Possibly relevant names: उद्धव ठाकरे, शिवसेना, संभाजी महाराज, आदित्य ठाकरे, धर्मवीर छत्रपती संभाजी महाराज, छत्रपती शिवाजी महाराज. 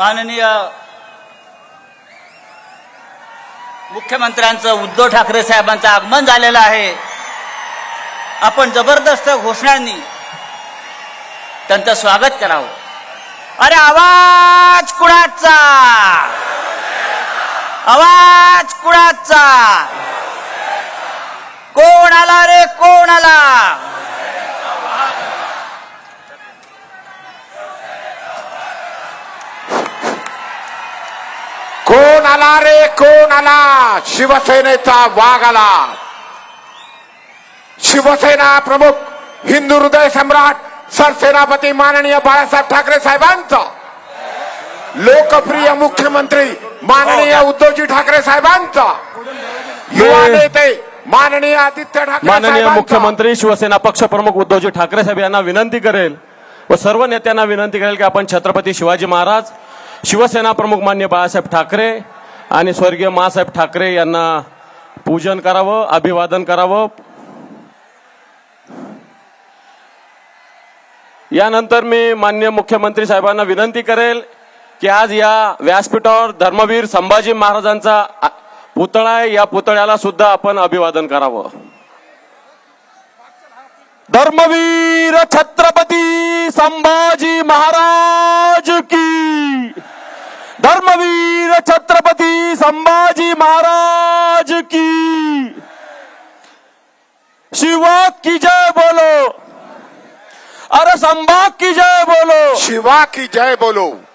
माननीय मुख्यमंत्र्यांचं उद्धव ठाकरे साहेबांचं आगमन झालेलं आहे। आपण जबरदस्त घोषणांनी त्यांचं स्वागत करावं। अरे आवाज कुणाचा, आवाज कुणाचा, कोण आला रे कोण आला? कोण आला रे कोण आला? शिवसेनेचा वाघ आला। शिवसेना प्रमुख हिंदू हृदय सम्राट सरसेनापती माननीय बाळासाहेब ठाकरे साहेबांचा, लोकप्रिय मुख्यमंत्री माननीय उद्धवजी ठाकरे साहेबांचा, युवा नेते माननीय आदित्य ठाकरे माननीय मुख्यमंत्री शिवसेना पक्ष प्रमुख उद्धवजी ठाकरे साहेब यांना विनंती करेल व सर्व नेत्यांना विनंती करेल की आपण छत्रपती शिवाजी महाराज, शिवसेना प्रमुख माननीय बाळासाहेब ठाकरे आणि स्वर्गीय मासाहेब ठाकरे यांना पूजन करावं, अभिवादन करावं। यानंतर मी माननीय मुख्यमंत्री साहेबांना विनंती करेल की आज या व्यासपीठावर धर्मवीर संभाजी महाराजांचा पुतळा आहे, या पुतळ्याला सुद्धा आपण अभिवादन करावं। धर्मवीर छत्रपती संभाजी महाराज की, धर्मवीर छत्रपती संभाजी महाराज की, शिवा की जय बोलो, अरे संभाग की जय बोलो, शिवा की जय बोलो।